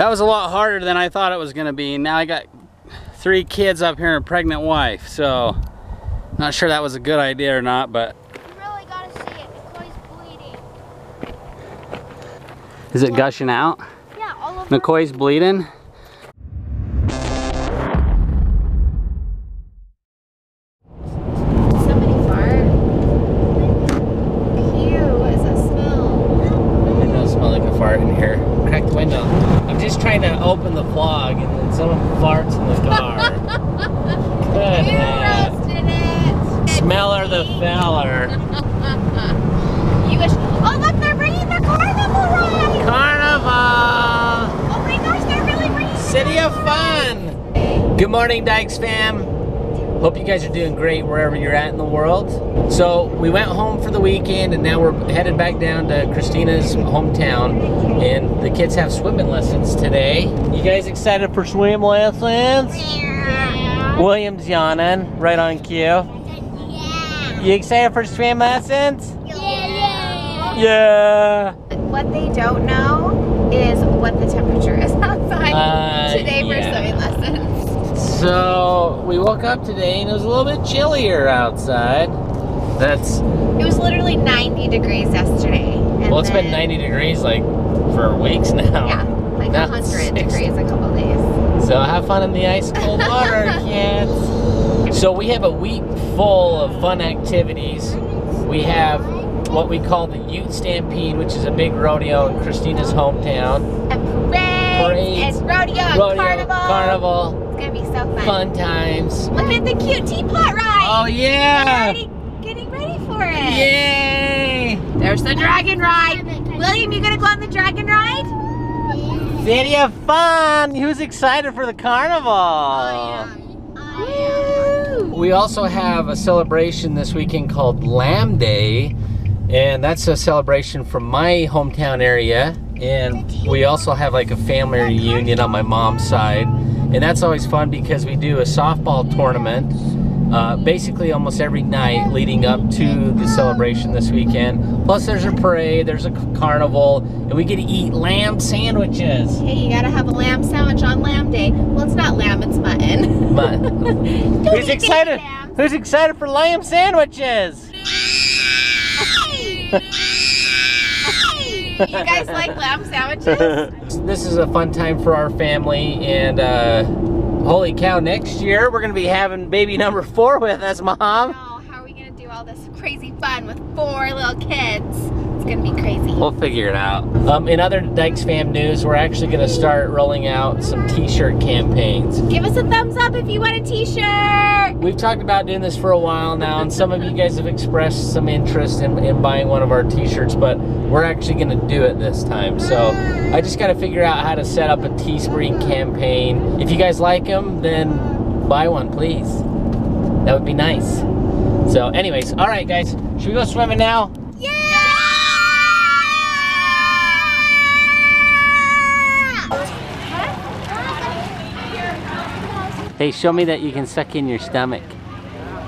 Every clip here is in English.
That was a lot harder than I thought it was gonna be. Now I got 3 kids up here and a pregnant wife, so not sure that was a good idea or not, but you really gotta see it. Nikoi's bleeding. Is it gushing out? Yeah, all over. Nikoi's bleeding. Good morning, Dyches fam. Hope you guys are doing great wherever you're at in the world. So we went home for the weekend and now we're headed back down to Christina's hometown and the kids have swimming lessons today. You guys excited for swim lessons? Yeah. William's yawning, right on cue. Yeah. You excited for swim lessons? Yeah. Yeah. What they don't know is what the temperature is outside today for swimming lessons. So we woke up today and it was a little bit chillier outside. It was literally 90 degrees yesterday. And well, it's been 90 degrees like for weeks now. Yeah, like 100 degrees a couple days. So have fun in the ice cold water, kids. So we have a week full of fun activities. We have what we call the Ute Stampede, which is a big rodeo in Christina's hometown. Parades, rodeo carnival. Gonna be so fun times. Look at the cute teapot ride. Oh yeah, we're already getting ready for it. Yay, there's the dragon ride. William, you gonna go on the dragon ride? Yeah. City of fun. Who's excited for the carnival? I am. We also have a celebration this weekend called Lamb Day, and that's a celebration from my hometown area, and we also have like a family reunion on my mom's side. And that's always fun because we do a softball tournament basically almost every night leading up to the celebration this weekend. Plus there's a parade, there's a carnival, and we get to eat lamb sandwiches. Hey, you gotta have a lamb sandwich on Lamb Day. Well, it's not lamb, it's mutton. Mutton. Who's excited? Who's excited for lamb sandwiches? You guys like lamb sandwiches? This is a fun time for our family, and holy cow, next year we're gonna be having baby number 4 with us, Mom. Oh, how are we gonna do all this crazy fun with 4 little kids? It's gonna be crazy. We'll figure it out. In other Dyches Fam news, we're actually gonna start rolling out some t-shirt campaigns. Give us a thumbs up if you want a t-shirt. We've talked about doing this for a while now, and some of you guys have expressed some interest in buying one of our t-shirts, but we're actually gonna do it this time. So I just gotta figure out how to set up a Teespring campaign. If you guys like them, then buy one, please. That would be nice. So anyways, all right guys, should we go swimming now? Hey, show me that you can suck in your stomach.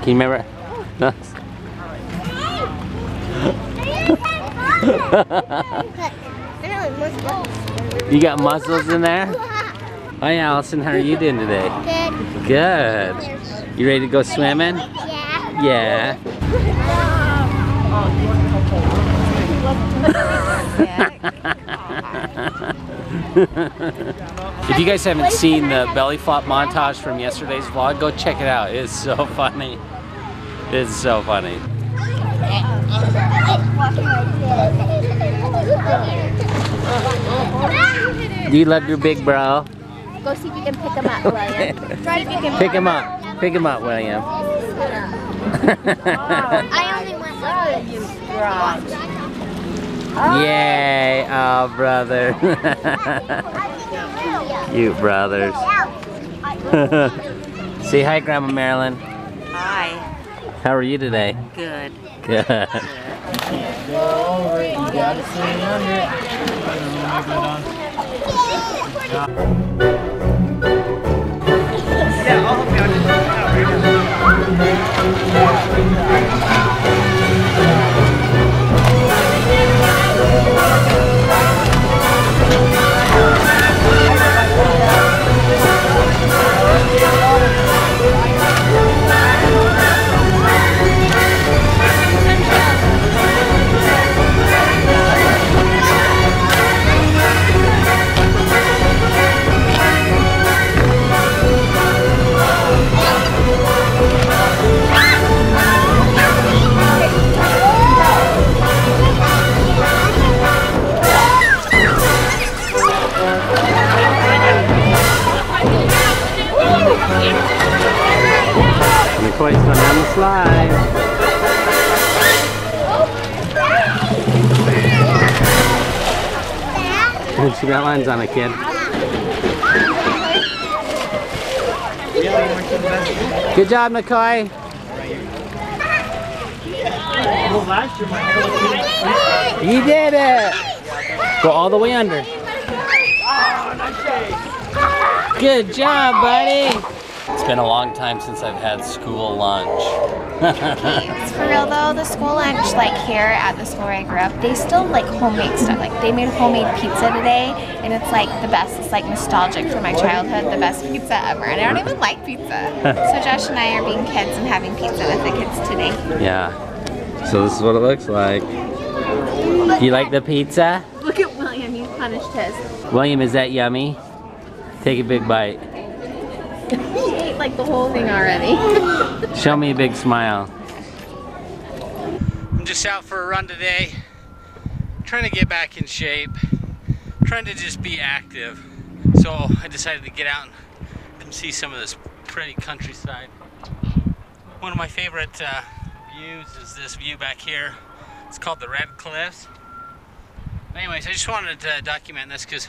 Can you remember? No. You got mussels in there? Hi, Allison, how are you doing today? Good. Good. You ready to go swimming? Yeah. Yeah. If you guys haven't seen the belly flop montage from yesterday's vlog, go check it out. It's so funny. It's so funny. Do you love your big bro? Go see if you can pick him up, William. Try if you can pick him up. Pick him up, William. I only went with you, bro. Yay, oh brother. You brothers. Say hi, Grandma Marilyn. Hi. How are you today? Good. Good. Nikoi's coming down the slide. She got lines on it, kid. Good job, Nikoi. You did it. Go all the way under. Good job, buddy. It's been a long time since I've had school lunch. It's for real though, the school lunch, like here at the school where I grew up, they still like homemade stuff. Like they made homemade pizza today and it's like the best. It's like nostalgic for my childhood, the best pizza ever. And I don't even like pizza. So Josh and I are being kids and having pizza with the kids today. Yeah. So this is what it looks like. Do you like the pizza? Look at William, you punished his. William, is that yummy? Take a big bite. He ate like the whole thing already. Show me a big smile. I'm just out for a run today. Trying to get back in shape. Trying to just be active. So I decided to get out and come see some of this pretty countryside. One of my favorite views is this view back here. It's called the Red Cliffs. Anyways, I just wanted to document this because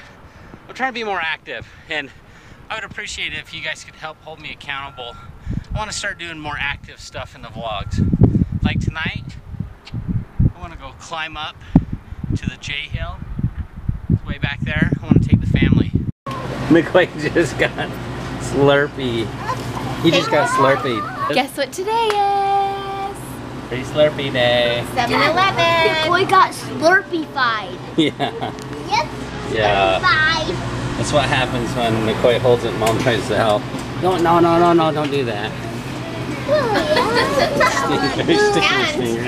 I'm trying to be more active, and I would appreciate it if you guys could help hold me accountable. I want to start doing more active stuff in the vlogs. Like tonight, I want to go climb up to the J Hill. It's way back there. I want to take the family. Nikoi just got Slurpee. You just got Slurpee. Guess what today is? Free Slurpee Day. 7-Eleven. Nikoi got Slurpee-fied. Yeah. Yep. Slurpee-fied. That's what happens when Nikoi holds it and Mom tries to help. No, don't do that.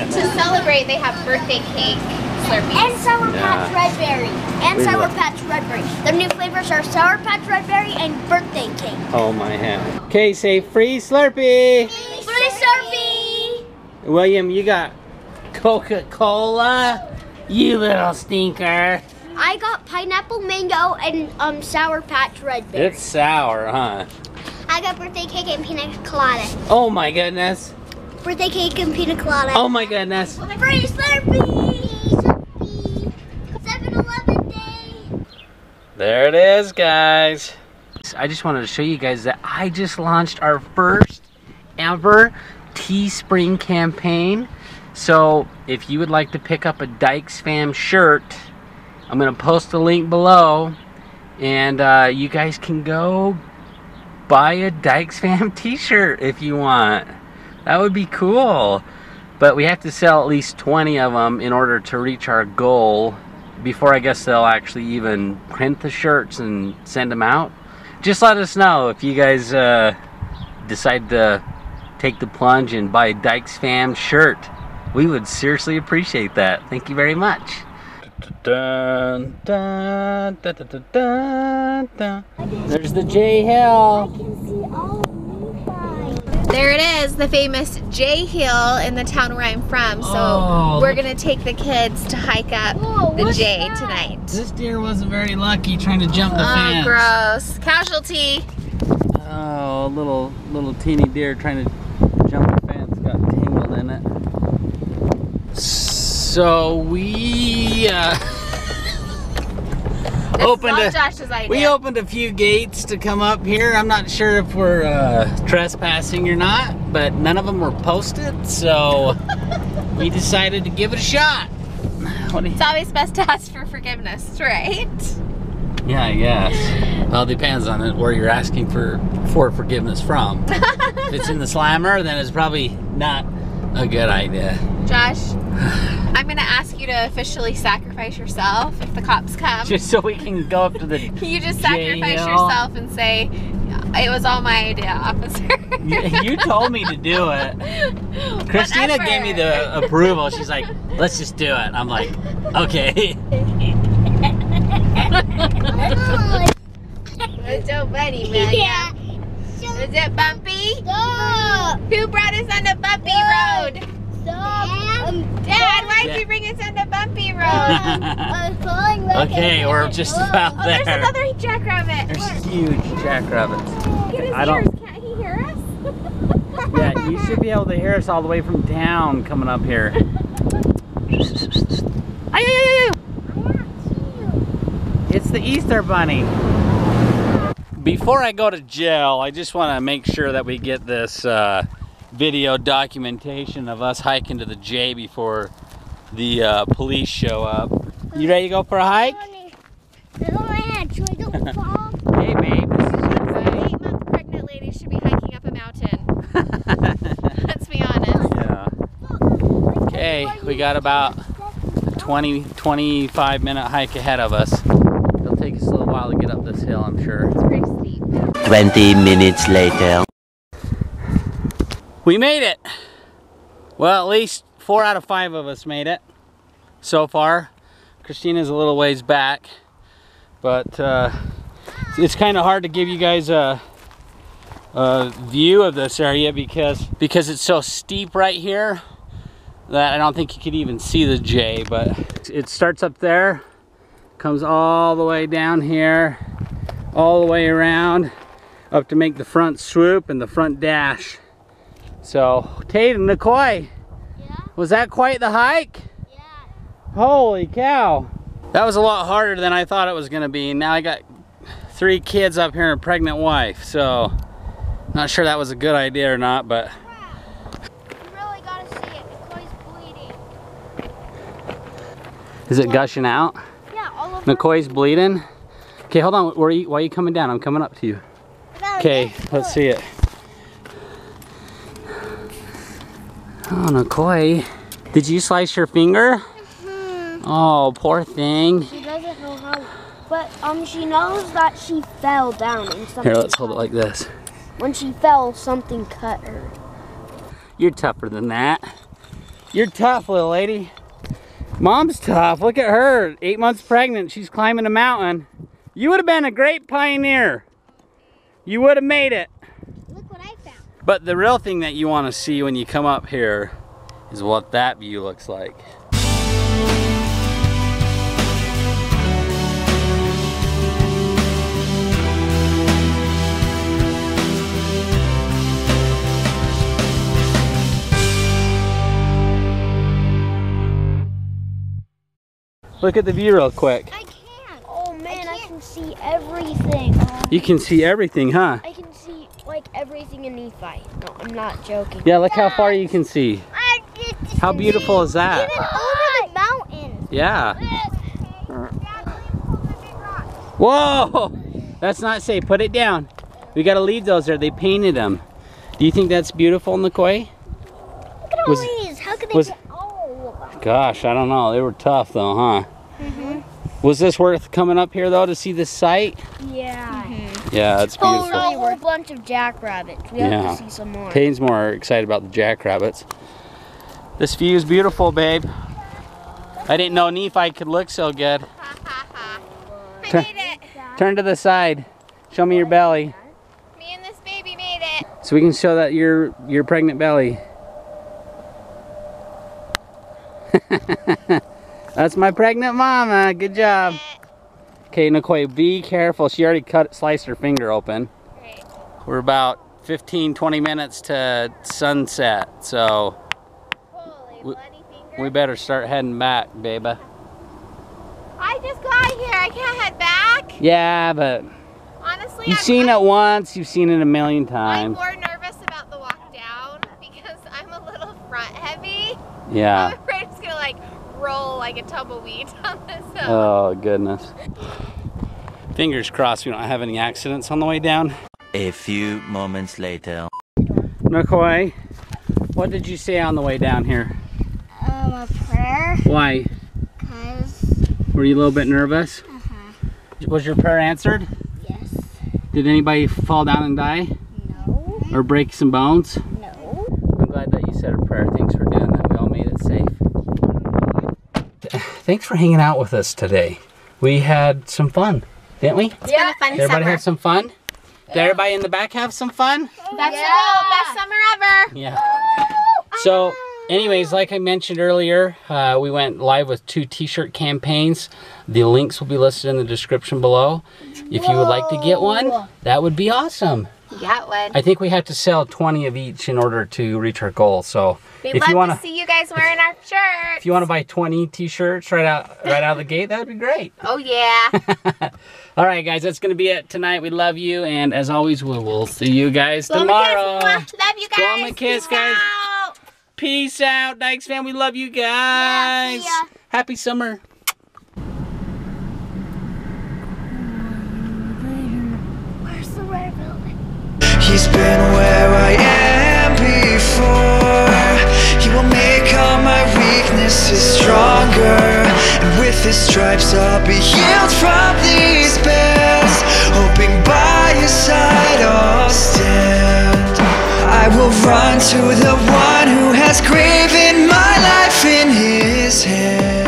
And to celebrate, they have birthday cake, Slurpees. And Sour Patch Redberry. And Sour Patch Redberry. Their new flavors are Sour Patch Redberry and birthday cake. Oh my hand. Okay, say free Slurpee. Free Slurpee. William, you got Coca-Cola? You little stinker. I got pineapple, mango, and Sour Patch Redberry. It's sour, huh? I got birthday cake and pina colada. Oh my goodness. Birthday cake and pina colada. Oh my goodness. Free Slurpee! 7-Eleven Day! There it is, guys. I just wanted to show you guys that I just launched our first ever Teespring campaign. So if you would like to pick up a Dyches Fam shirt, I'm going to post the link below, and you guys can go buy a Dyches Fam t-shirt if you want. That would be cool. But we have to sell at least 20 of them in order to reach our goal before I guess they'll actually even print the shirts and send them out. Just let us know if you guys decide to take the plunge and buy a Dyches Fam shirt. We would seriously appreciate that. Thank you very much. Dun, dun, dun, dun, dun, dun, dun. There's the J Hill. I can see all of you. There it is, the famous J Hill in the town where I'm from. So we're gonna take the kids to hike up the J tonight. This deer wasn't very lucky trying to jump the fence. Gross casualty. Oh, little teeny deer trying to jump the fence got tangled in it. So we opened a few gates to come up here. I'm not sure if we're trespassing or not, but none of them were posted, so we decided to give it a shot. It's always best to ask for forgiveness, right? Yeah, I guess. Well, it depends on it where you're asking for forgiveness from. If it's in the slammer, then it's probably not a good idea. Josh, I'm gonna ask you to officially sacrifice yourself if the cops come. Just so we can go up to the You just sacrifice yourself and say, it was all my idea, officer. You told me to do it. Christina gave me the approval. She's like, let's just do it. I'm like, okay. It's so funny, man. Yeah. Is it bumpy? Stop. Who brought us on the bumpy road? Stop. Dad, why did you bring us on the bumpy road? I was falling like okay, we're just about there. There's another jackrabbit. There's huge jackrabbits. Look at his ears. Can't he Yeah, you should be able to hear us all the way from town coming up here. It's the Easter Bunny. Before I go to jail, I just want to make sure that we get this video documentation of us hiking to the J before the police show up. You ready to go for a hike? Hey babe, this is an 8-month pregnant lady should be hiking up a mountain. Let's be honest. Yeah. Okay, we got about a 20-25 minute hike ahead of us. It'll take us a little while to get up this hill, I'm sure. It's pretty steep. 20 minutes later. We made it! Well, at least 4 out of 5 of us made it so far. Christina's a little ways back, but it's kind of hard to give you guys a view of this area because it's so steep right here that I don't think you could even see the J, but it starts up there, comes all the way down here, all the way around, up to make the front swoop and the front dash. So, Tayden, Nikoi, yeah? Was that quite the hike? Yeah. Holy cow. That was a lot harder than I thought it was going to be. Now I got 3 kids up here and a pregnant wife, so not sure that was a good idea or not, but... You really got to see it. Nikoi's bleeding. Is it gushing out? Yeah, all over. Nikoi's bleeding? Okay, hold on. Why are you coming down? I'm coming up to you. Okay, let's see it. Oh, Nikoi. Did you slice your finger? Mm-hmm. Oh, poor thing. She doesn't know how, but she knows that she fell down and something. Here, let's hold it like this. When she fell, something cut her. You're tougher than that. You're tough, little lady. Mom's tough. Look at her. 8 months pregnant. She's climbing a mountain. You would have been a great pioneer. You would have made it. But the real thing that you want to see when you come up here is what that view looks like. Look at the view real quick. I can't. Oh man, I can see everything. You can see everything, huh? I can see like everything in Nephi. No, I'm not joking. Yeah, look how far you can see. How beautiful is that? Even over the mountains. Yeah. Whoa! That's not safe. Put it down. We gotta leave those there. They painted them. Do you think that's beautiful, Nikoi? Look at all these. How could they get all? Gosh, I don't know. They were tough though, huh? Mm-hmm. Was this worth coming up here though to see this site? Yeah. Mm-hmm. Yeah, it's beautiful. Oh, no, we're a bunch of jackrabbits. We have to see some more. Tayden's more excited about the jackrabbits. This view is beautiful, babe. I didn't know Nephi could look so good. I made it. Turn to the side. Show me your belly. Me and this baby made it. So we can show that your pregnant belly. That's my pregnant mama. Good job. Okay, Nikoi, be careful. She already sliced her finger open. Great. We're about 15-20 minutes to sunset, so we better start heading back, baby. I just got here. I can't head back. Yeah, but honestly, I've seen it once. You've seen it a million times. I'm more nervous about the walk down because I'm a little front heavy. Yeah. I'm afraid it's gonna roll like a tub of weeds on this hill. Oh, goodness. Fingers crossed we don't have any accidents on the way down. A few moments later. Nikoi, what did you say on the way down here? A prayer. Why? Because... Were you a little bit nervous? Uh-huh. Was your prayer answered? Yes. Did anybody fall down and die? No. Or break some bones? No. I'm glad that you said a prayer. Thanks for doing that. We all made it safe. Thanks for hanging out with us today. We had some fun, didn't we? Yeah. Everybody had some fun? Yeah. Did everybody in the back have some fun? That's the best summer ever. Yeah. So anyways, like I mentioned earlier, we went live with 2 t-shirt campaigns. The links will be listed in the description below. If you would like to get one, that would be awesome. got one. I think we have to sell 20 of each in order to reach our goal. So we'd love to see you guys wearing our shirts. If you want to buy 20 t-shirts right out of the gate, that would be great. Oh yeah. All right, guys, that's gonna be it tonight. We love you, and as always, we'll see you guys tomorrow. Love you guys. Blow 'em a kiss, guys. Peace out, Dyches Fam. We love you guys. Yeah, happy summer. Where's the red velvet? He's been where I am before. He will make all my weaknesses stronger. And with his stripes, I'll be healed from these bears. Hoping by his side, I'll stand. I will run to the one who has graven my life in his hand.